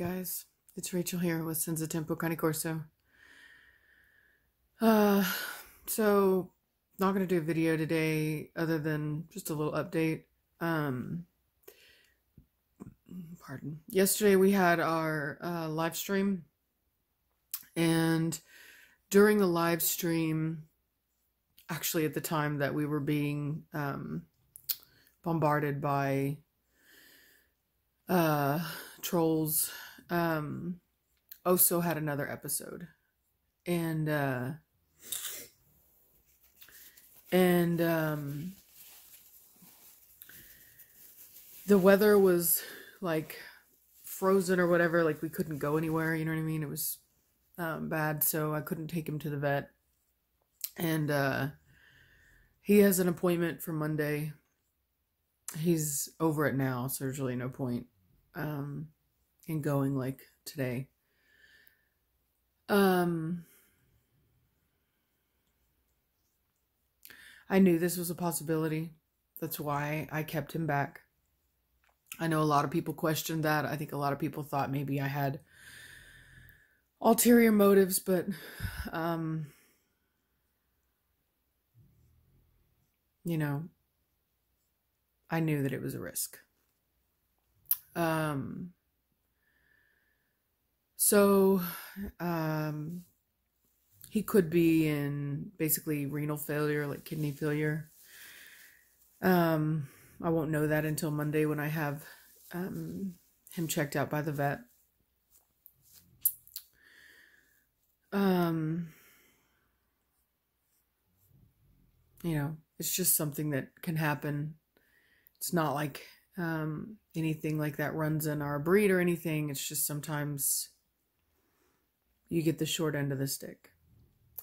you guys. It's Rachel here with Senza Tempo Cane Corso. So not gonna do a video today other than just a little update. Pardon. Yesterday we had our live stream, and during the live stream, actually at the time that we were being bombarded by trolls, Oso had another episode, and the weather was like frozen or whatever, like we couldn't go anywhere, you know what I mean? It was bad, so I couldn't take him to the vet, and he has an appointment for Monday. He's over it now, so there's really no point in going like today. I knew this was a possibility. That's why I kept him back. I know a lot of people questioned that. I think a lot of people thought maybe I had ulterior motives, but you know, I knew that it was a risk. So he could be in basically renal failure, like kidney failure. I won't know that until Monday when I have him checked out by the vet. You know, it's just something that can happen. It's not like anything like that runs in our breed or anything. It's just sometimes you get the short end of the stick.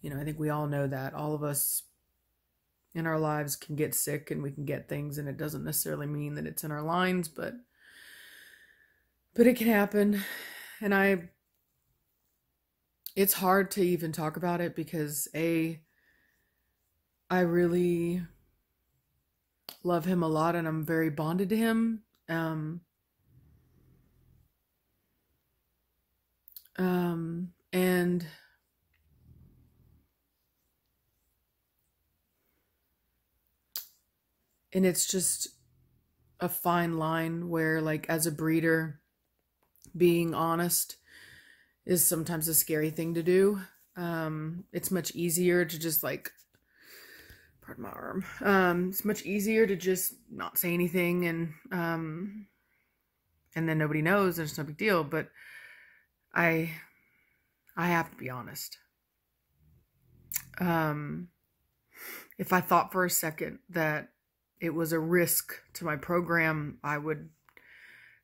You know, I think we all know that. All of us in our lives can get sick, and we can get things, and it doesn't necessarily mean that it's in our lines, but it can happen. And it's hard to even talk about it because I really love him a lot, and I'm very bonded to him. And it's just a fine line where, like, as a breeder, being honest is sometimes a scary thing to do. It's much easier to just like, pardon my arm. It's much easier to just not say anything, and then nobody knows, and it's no big deal. But I have to be honest. If I thought for a second that it was a risk to my program, I would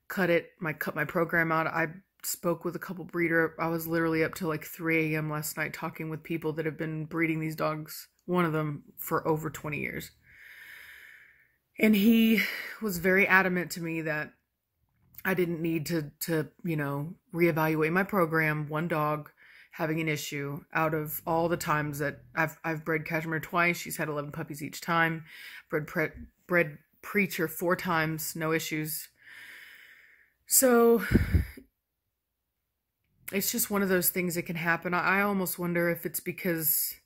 cut my program out. I spoke with a couple breeder. I was literally up till like 3 a.m. last night talking with people that have been breeding these dogs, one of them for over 20 years. And he was very adamant to me that I didn't need to you know, reevaluate my program. One dog having an issue out of all the times that I've bred Cashmere twice. She's had 11 puppies each time. Bred Preacher 4 times, no issues. So it's just one of those things that can happen. I almost wonder if it's because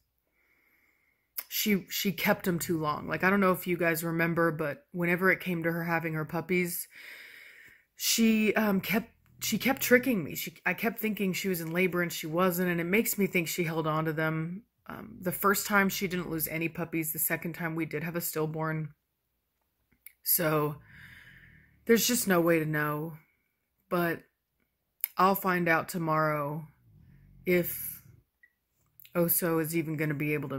she kept them too long. Like, I don't know if you guys remember, but whenever it came to her having her puppies, she kept tricking me. I kept thinking she was in labor, and she wasn't, and it makes me think she held on to them. The first time she didn't lose any puppies. The second time we did have a stillborn. So there's just no way to know, but I'll find out tomorrow if Oso is even going to be able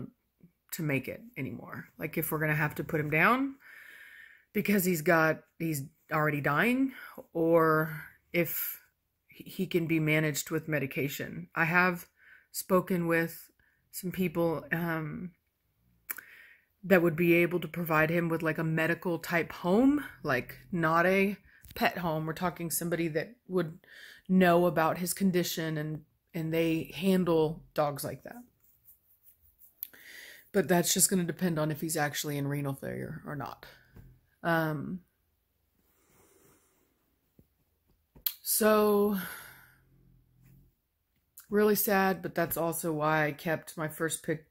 to make it anymore. Like, if we're going to have to put him down because he's already dying, or if he can be managed with medication. I have spoken with some people that would be able to provide him with like a medical type home, like not a pet home. We're talking somebody that would know about his condition, and they handle dogs like that. But that's just going to depend on if he's actually in renal failure or not. So really sad, but that's also why I kept my first pick.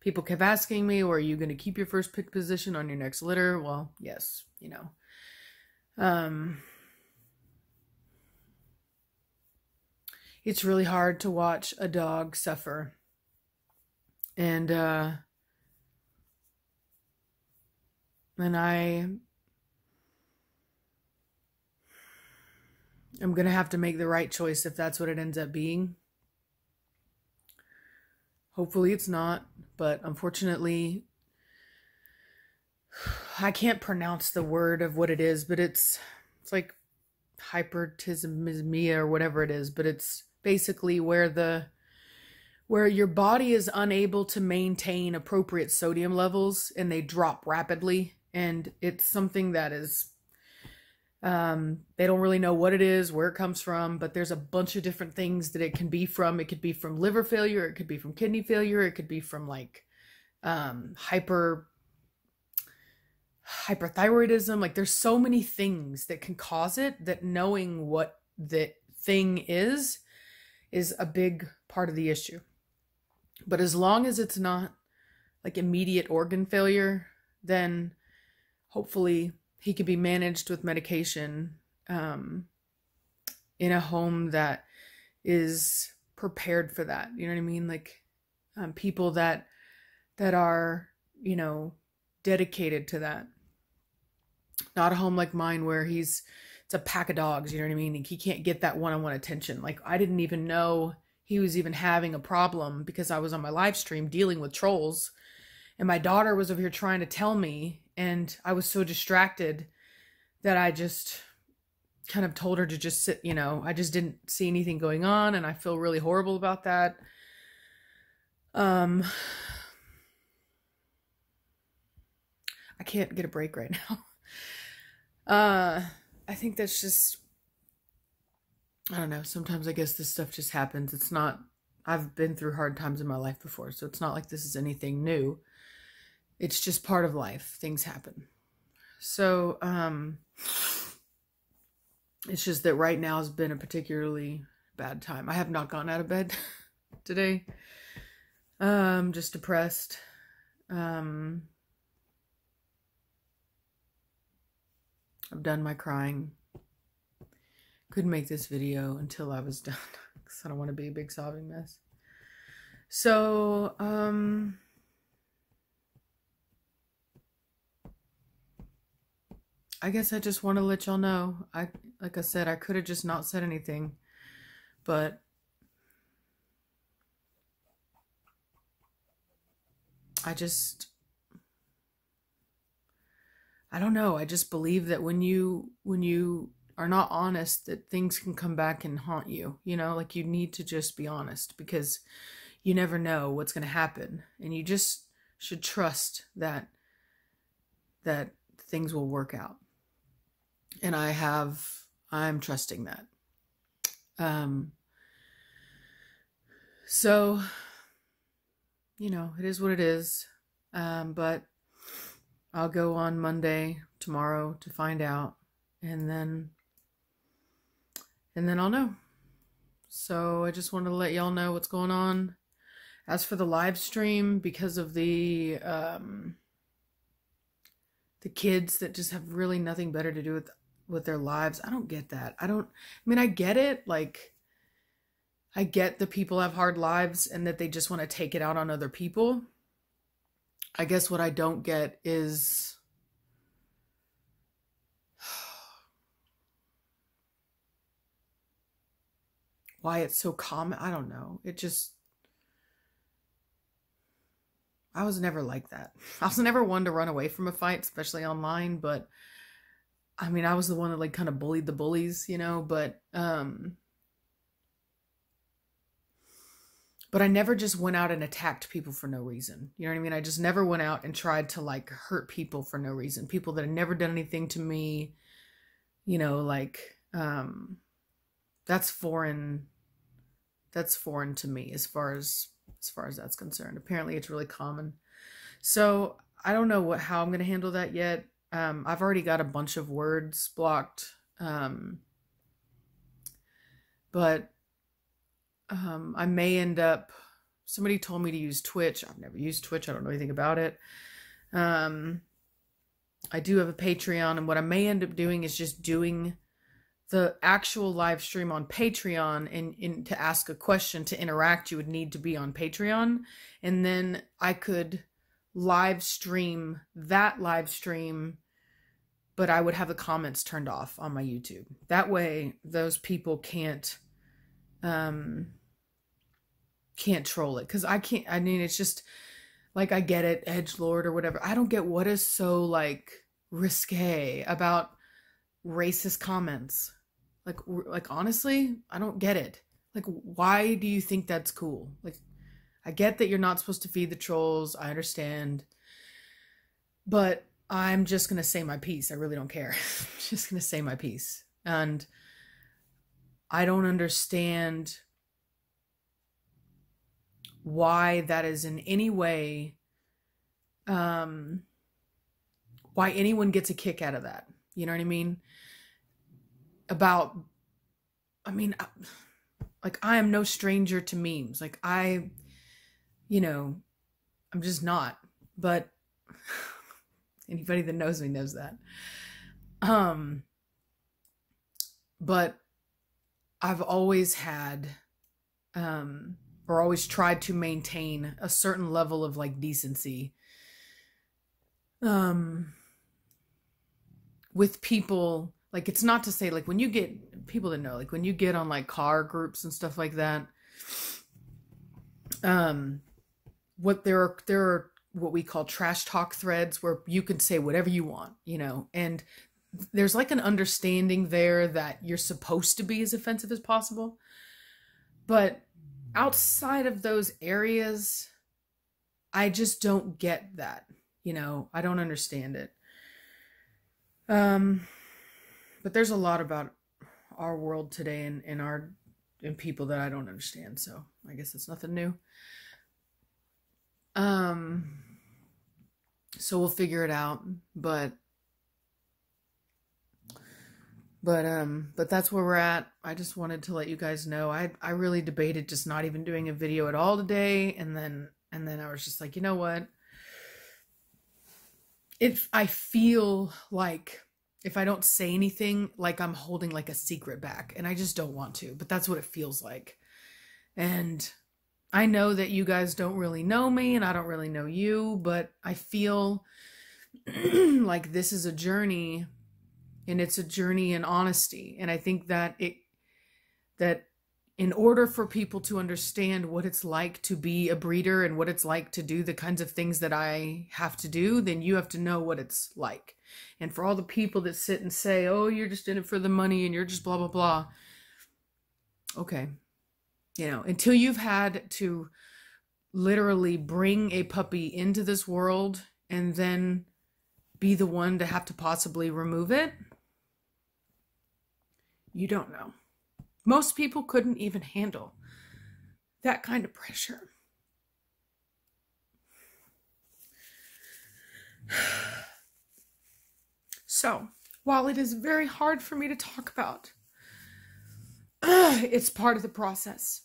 People kept asking me, well, are you going to keep your first pick position on your next litter? Well, yes, you know. It's really hard to watch a dog suffer. And I'm going to have to make the right choice if that's what it ends up being. Hopefully it's not, but unfortunately, I can't pronounce the word of what it is, but it's like hypernatremia or whatever it is, but it's basically where your body is unable to maintain appropriate sodium levels and they drop rapidly, and it's something that is they don't really know what it is, where it comes from, but there's a bunch of different things that it can be from. It could be from liver failure, it could be from kidney failure, it could be from like hyperthyroidism. Like there's so many things that can cause it that knowing what that thing is a big part of the issue. But as long as it's not like immediate organ failure, then hopefully he could be managed with medication in a home that is prepared for that. You know what I mean? Like people that are, you know, dedicated to that. Not a home like mine where it's a pack of dogs. You know what I mean? Like, he can't get that one-on-one attention. Like I didn't even know he was even having a problem because I was on my live stream dealing with trolls. And my daughter was over here trying to tell me, and I was so distracted that I just kind of told her to just sit, you know, I just didn't see anything going on, and I feel really horrible about that. I can't get a break right now. I think that's just, I don't know, sometimes I guess this stuff just happens. It's not, I've been through hard times in my life before, so it's not like this is anything new. It's just part of life. Things happen. So, it's just that right now has been a particularly bad time. I have not gotten out of bed today. Just depressed. I've done my crying. Couldn't make this video until I was done. I don't want to be a big sobbing mess. So, I guess I just want to let y'all know. Like I said, I could have just not said anything, but I don't know. I just believe that when you are not honest, that things can come back and haunt you. You know, like you need to just be honest because you never know what's going to happen. And you just should trust that things will work out. And I'm trusting that. So, you know, it is what it is. But I'll go on Monday, tomorrow to find out. And then I'll know. So I just wanted to let y'all know what's going on. As for the live stream, because of the kids that just have really nothing better to do with their lives, I don't get that. I mean, I get it. Like, I get the people have hard lives and that they just want to take it out on other people. I guess what I don't get is why it's so common. I don't know. I was never like that. I was never one to run away from a fight, especially online, but I mean, I was the one that like kind of bullied the bullies, you know, but I never just went out and attacked people for no reason. You know what I mean? I just never went out and tried to like hurt people for no reason. People that had never done anything to me, you know, like, that's foreign to me as far as that's concerned. Apparently it's really common. So I don't know how I'm going to handle that yet. I've already got a bunch of words blocked. But I may end up, somebody told me to use Twitch. I've never used Twitch. I don't know anything about it. I do have a Patreon, and what I may end up doing is just doing the actual live stream on Patreon, and to ask a question, to interact, you would need to be on Patreon. And then I could live stream that live stream, but I would have the comments turned off on my YouTube. That way those people can't troll it. 'Cause I can't, I mean, it's just like, I get it, edgelord or whatever. I don't get what is so like risque about racist comments. Like honestly, I don't get it. Like, why do you think that's cool? Like, I get that you're not supposed to feed the trolls. I understand, but I'm just going to say my piece. I really don't care. I'm just going to say my piece. And I don't understand why that is in any way, why anyone gets a kick out of that. You know what I mean? About, I mean, like, I am no stranger to memes. Like, I, you know, I'm just not, but anybody that knows me knows that. But I've always had, or always tried to maintain a certain level of like decency, with people. Like, it's not to say, like, when you get people that know, like when you get on like car groups and stuff like that, what there are what we call trash talk threads where you can say whatever you want, you know, and there's like an understanding there that you're supposed to be as offensive as possible. But outside of those areas, I just don't get that, you know, I don't understand it. But there's a lot about our world today and people that I don't understand. So I guess it's nothing new. So we'll figure it out, but that's where we're at. I just wanted to let you guys know, I really debated just not even doing a video at all today. And then I was just like, you know what? I feel like if I don't say anything, like I'm holding like a secret back, and I just don't want to, but that's what it feels like. And I know that you guys don't really know me and I don't really know you, but I feel like this is a journey, and it's a journey in honesty. And I think that that in order for people to understand what it's like to be a breeder and what it's like to do the kinds of things that I have to do, then you have to know what it's like. And for all the people that sit and say, oh, you're just in it for the money and you're just blah, blah, blah. Okay. You know, until you've had to literally bring a puppy into this world and then be the one to have to possibly remove it, you don't know. Most people couldn't even handle that kind of pressure. So, while it is very hard for me to talk about, it's part of the process.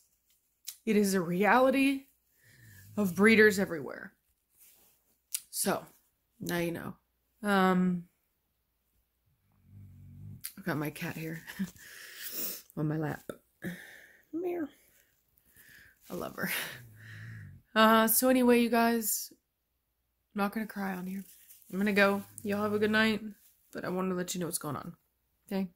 It is a reality of breeders everywhere. So now you know. I've got my cat here on my lap. Meow. I love her. So anyway, you guys, I'm not gonna cry on here. I'm gonna go. Y'all have a good night, but I wanted to let you know what's going on. Okay.